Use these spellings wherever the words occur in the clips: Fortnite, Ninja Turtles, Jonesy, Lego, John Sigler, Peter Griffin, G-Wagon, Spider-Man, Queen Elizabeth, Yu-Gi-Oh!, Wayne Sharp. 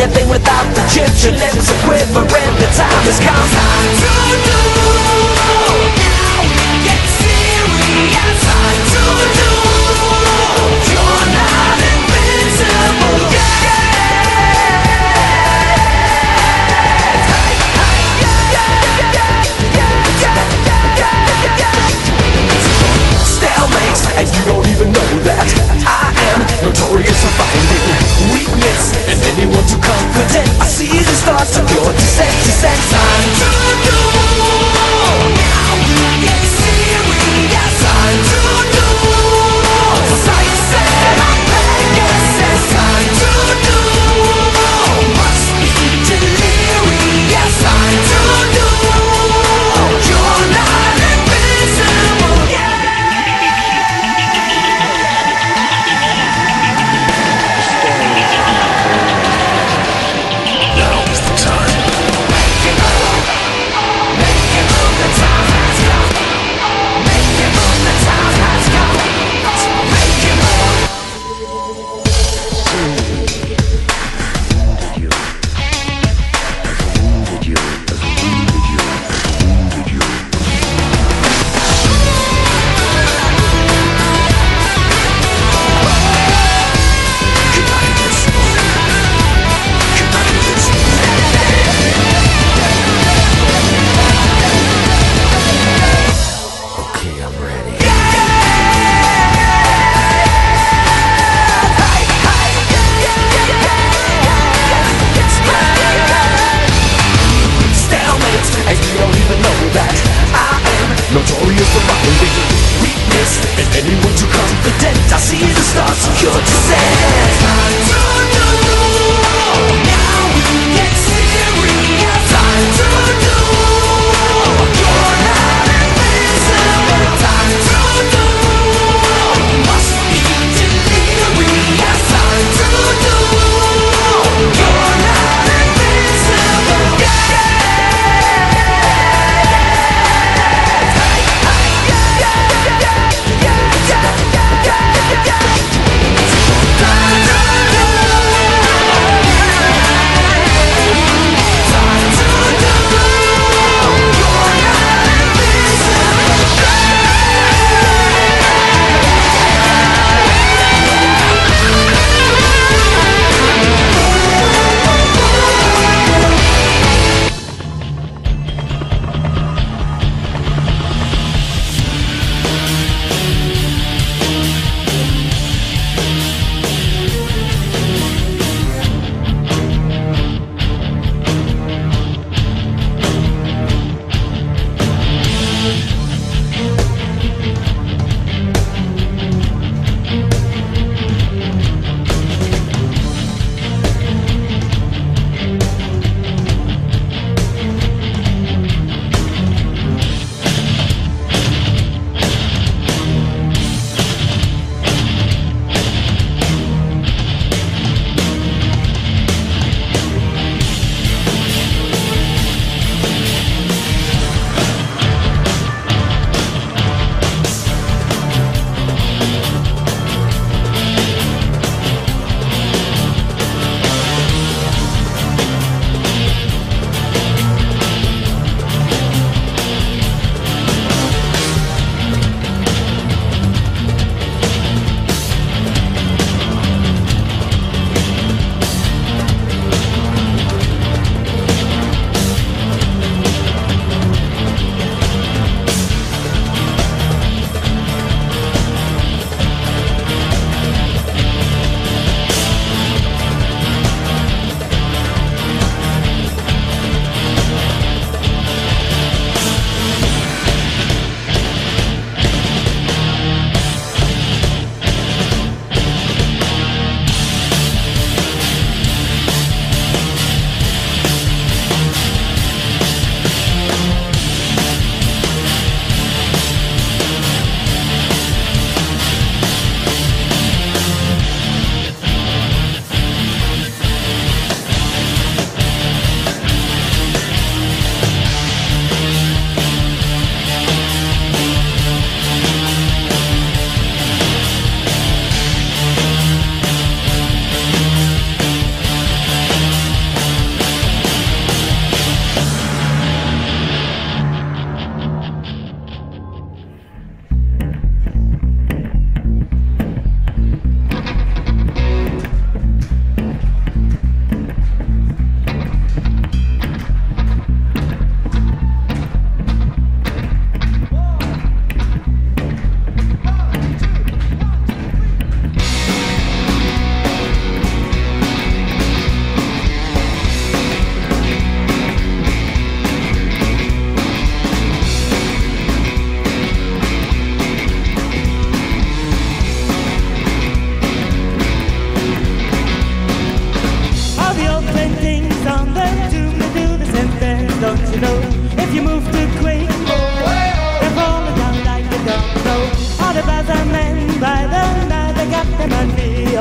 anything without the chips. Your lips are quivering, the time has come. Time to do, now get serious. Time to do, you're not invincible yet. Stalemates, and you don't even know that I am notorious for finding weakness in anyone too confident. I see the stars of your descent. Time to do, now get serious. Time to do, sights and my Pegasus. Time to do, must be delirious. Time to do, you're not invincible. Now is the time.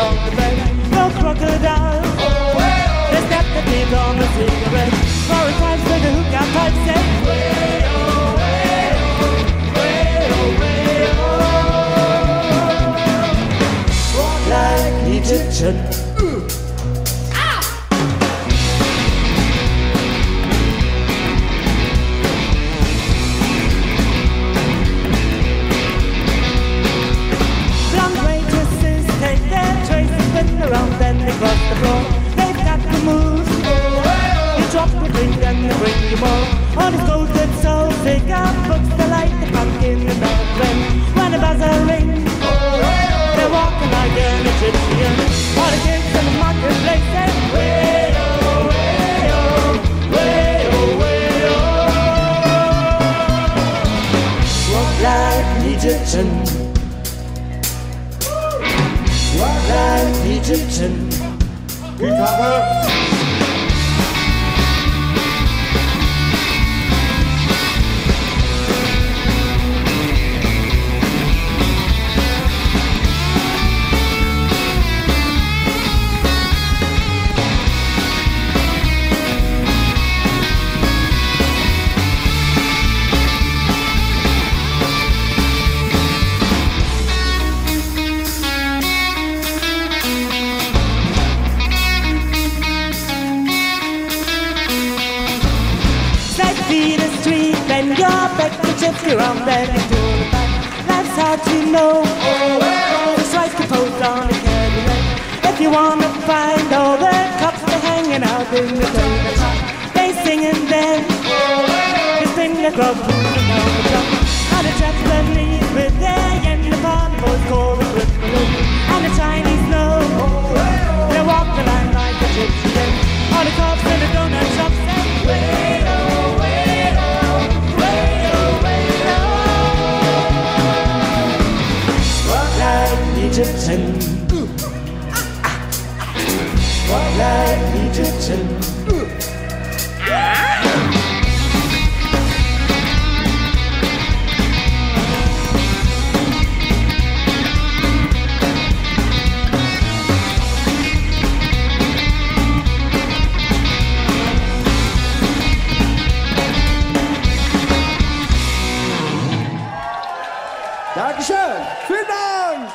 on the bed, no crocodile. They slapped the pig on the cigarette. 4 times for the hookah pipe set. Walk like Egyptian. All the gold that sold cigar books, the light, the pumpkin, the bell ring. When the buzzer rings, they're walking like an Egyptian. All the kids in the marketplace say, way-o, way-o, way-o, way-o. Walk like an Egyptian. Walk like an Egyptian. Good cover. Around there and do the back. Life's hard to know. It's right to pose on the cabinet. If you want to find all the cops, they're hanging out in the donut shop. They sing and dance. They sing the club moving on the top. And the chaps that lead with their and the carnivores call the with the loop. And the Chinese know. They walk the line like a gypsy dance. All the cops in the donut shop say, wait, oh, wait. Egyptian. Walk like Egyptian. Dankeschön. Vielen Dank.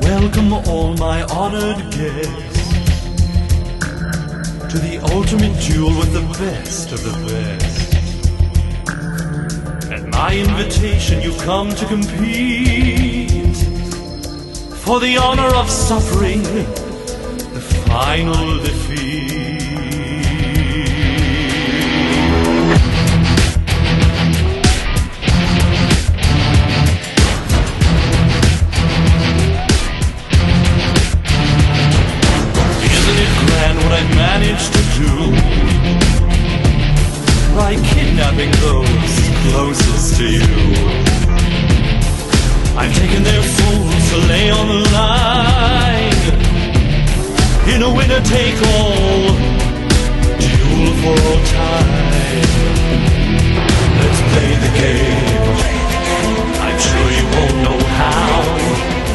Welcome all my honored guests to the ultimate duel with the best of the best. At my invitation you come to compete for the honor of suffering the final defeat. By kidnapping those closest to you, I've taken their souls to lay on the line in a winner-take-all duel for all time. Let's play the game. I'm sure you won't know how,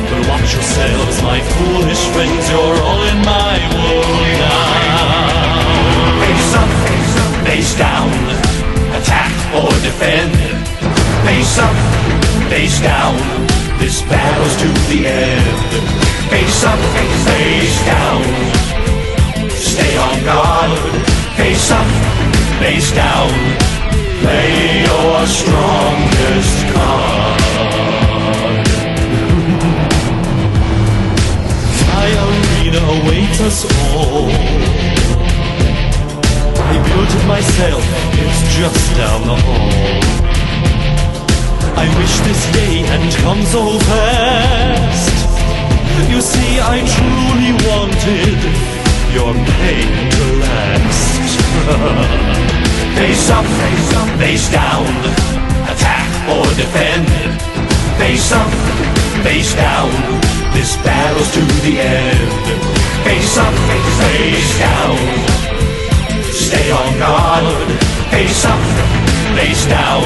but watch yourselves, my foolish friends. You're all in my world now. Face up, face up, face down. Attack or defend. Face up, face down. This battle's to the end. Face up, face down. Stay on guard. Face up, face down. Play your strongest card. My arena awaits us all. I built it myself, it's just down the hall. I wish this day hadn't come so fast. You see, I truly wanted your pain to last. Face up, face up, face down. Attack or defend. Face up, face down. This battle's to the end. Face up, face down. Stay on guard, face up, face down,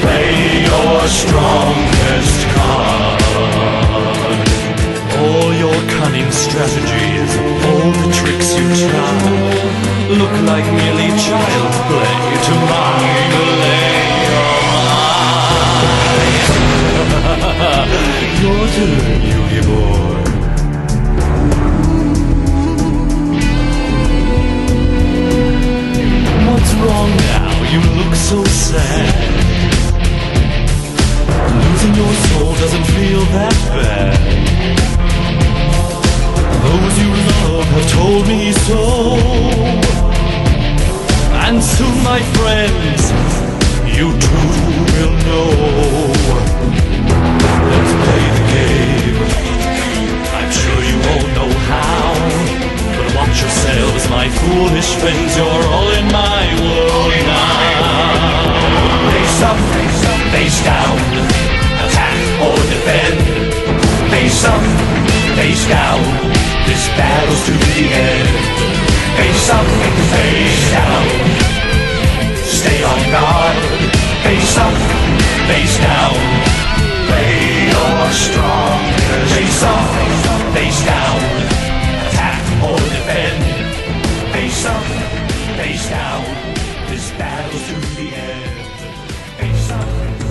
play your strongest card. All your cunning strategies, all the tricks you try, look like merely child's play to my delay. Your turn, Yu-Gi-Oh! What's wrong now? You look so sad. Losing your soul doesn't feel that bad. Those you love have told me so. I and soon, my friends, you too will know. Let's play the game. I'm sure you won't know how, but watch yourselves, my foolish friends. You're all in my world now. Face up, face down, attack or defend. Face up, face down, this battle's to the end. Face up, face down, stay on guard. Face up, face down, play your strong. Face up, face down, attack or defend. Face up, face down, this battle's to the end. Face up, face down.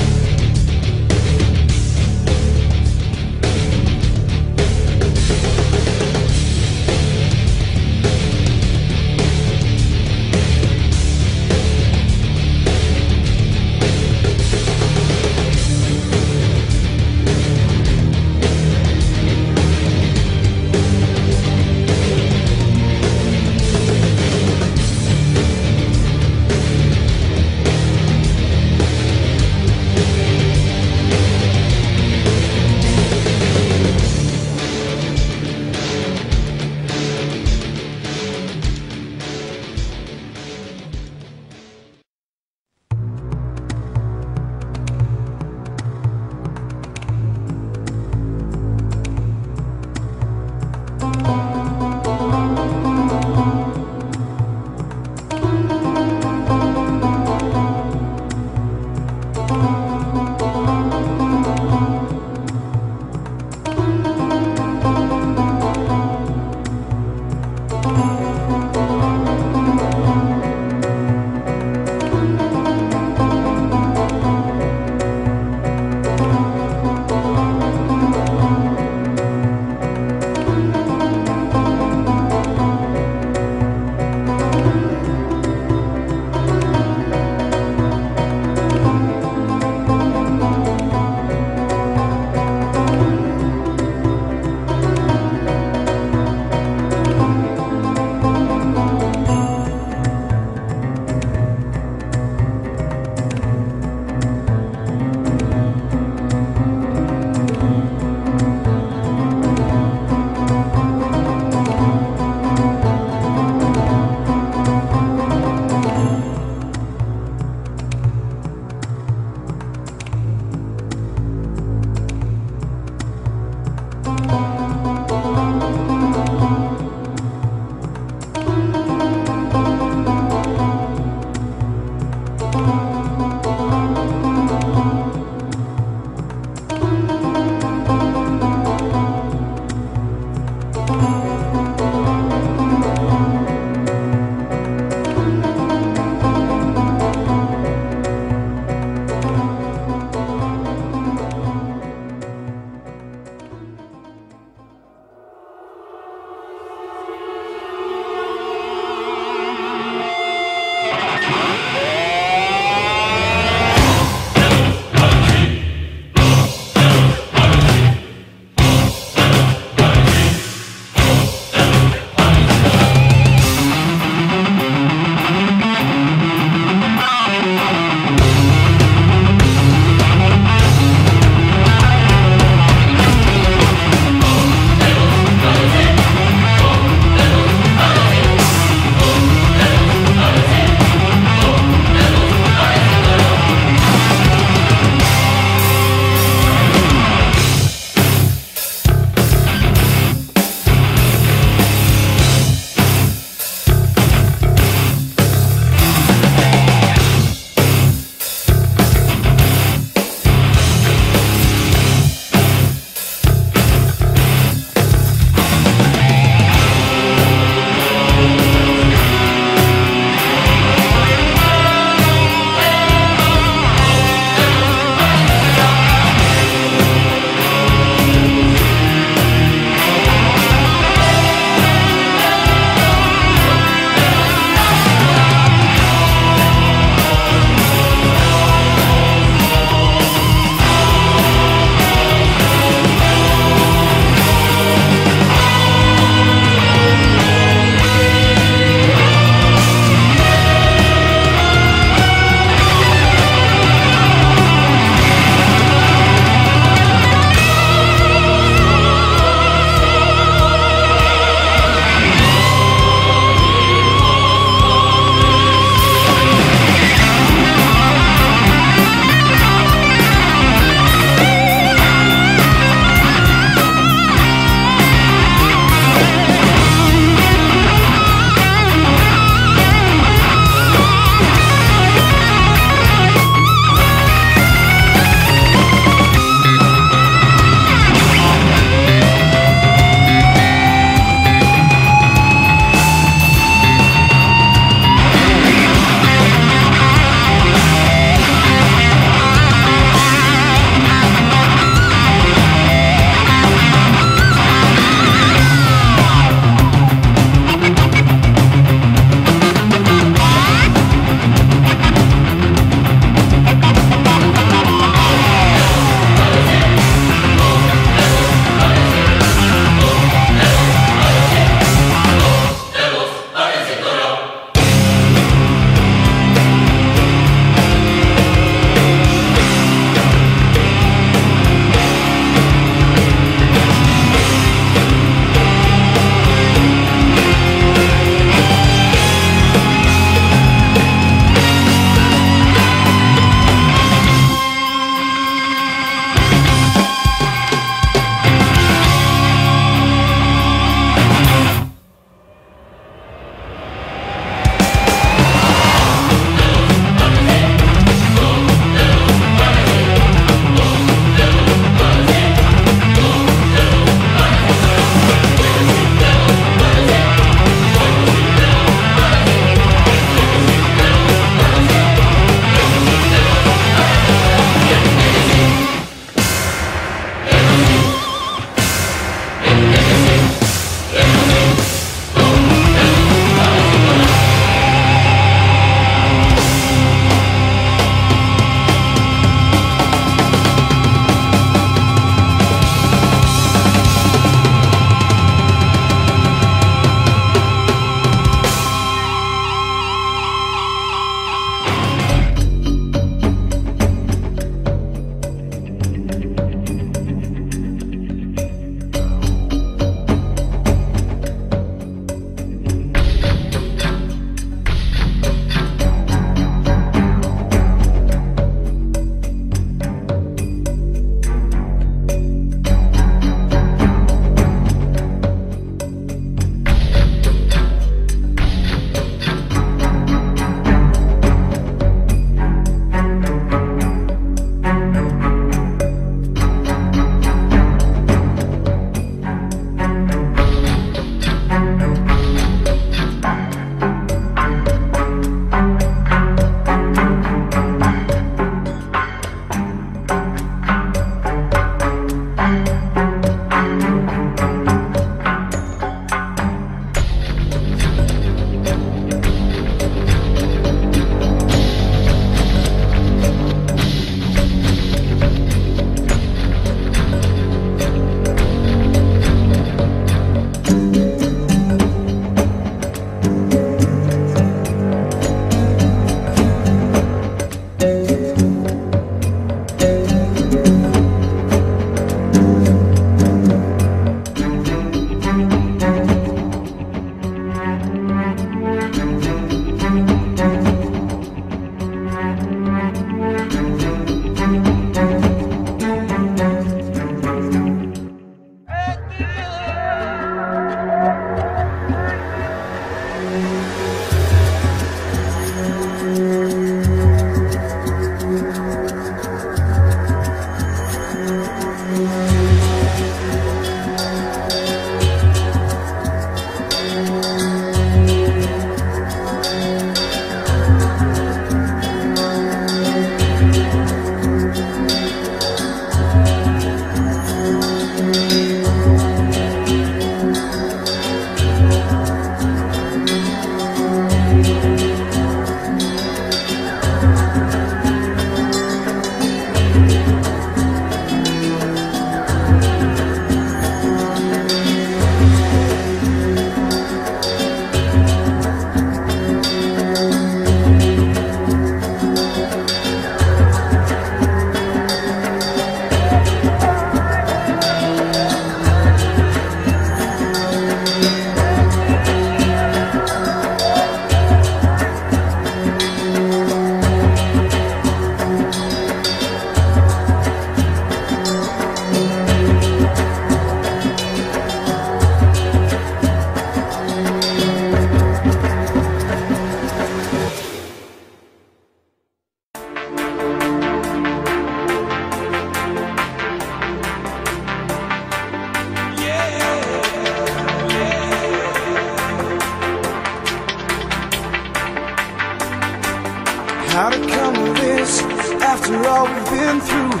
I'm through.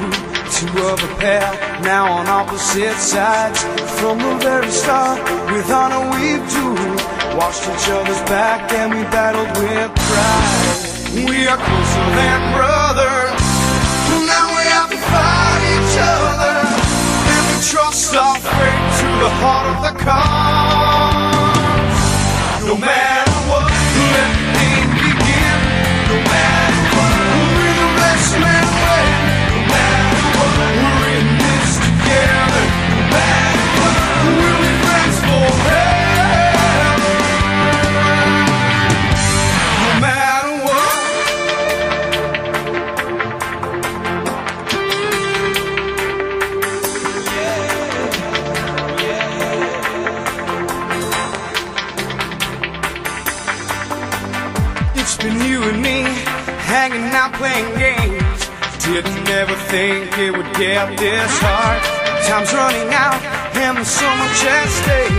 Two of a pair, now on opposite sides. From the very start, with honor we dueled. Washed each other's back and we battled with pride. We are closer than brothers. Now we have to fight each other. And we trust our fate to the heart of the cause. No matter what, let the game begin. No matter what, we're the best man win. No matter what, we're in this together. No matter what, we'll be friends forever. No matter what. It's been you and me, hanging out playing games. Didn't ever think it would get this hard. Time's running out and there's so much at stake.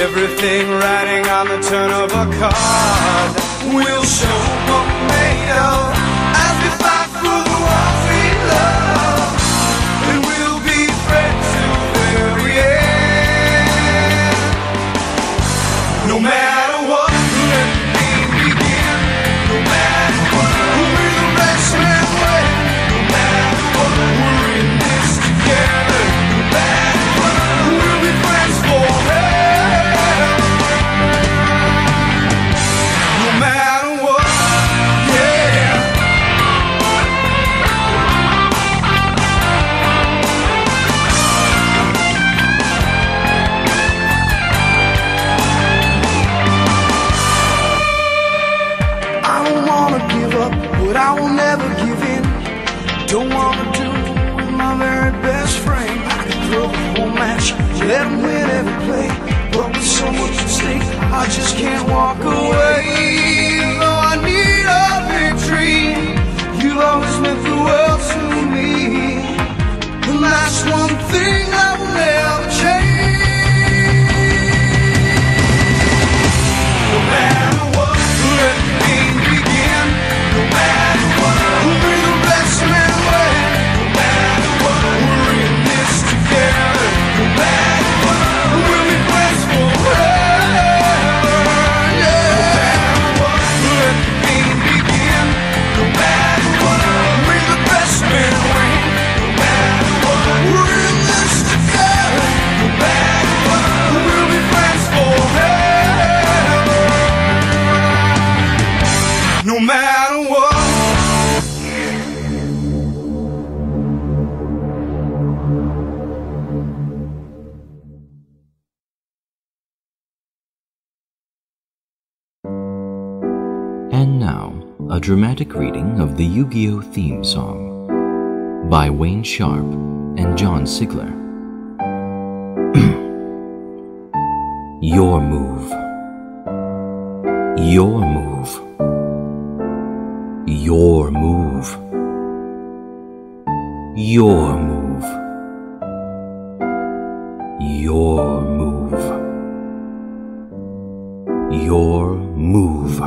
Everything riding on the turn of a card. We'll show what we're made of as we fight for the ones we love. And we'll be friends till the very end. No matter what, let the game begin. No matter what, we're the best man win. No matter what, we're in this together. No matter what, we'll be friends forever. No matter what, yeah. I don't wanna give up, but I will never give in. Don't wanna do my very best friend. I could throw a whole match, let him win every play. But with so much at stake, I just can't walk away. Though I need a victory, you've always meant the world to me. And that's one thing I will never change. No matter what, let the game begin. No matter what, we're the best man win. No matter what, we're in this together. No matter what, we'll be friends forever. Yeah. No matter what, let the game begin. No matter what, we're the best man win. No matter what, we're in this together. No matter what, we'll be friends forever. No matter what. And now, a dramatic reading of the Yu-Gi-Oh! Theme song by Wayne Sharp and John Sigler. Your move. Your move. Your move. Your move. Your move. Your move.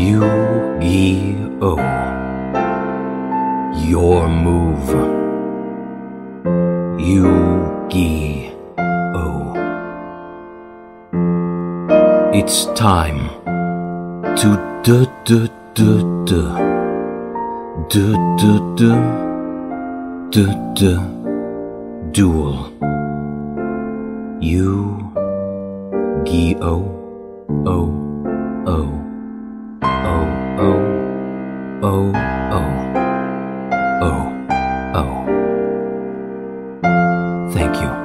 Yu-Gi-Oh! Your move. Yu-Gi-Oh! It's time to du-du-du-du. Du-du-du. Du-du. Duel. Yu-Gi-Oh! Oh! Oh! Oh, oh, oh, oh, oh, oh. Thank you.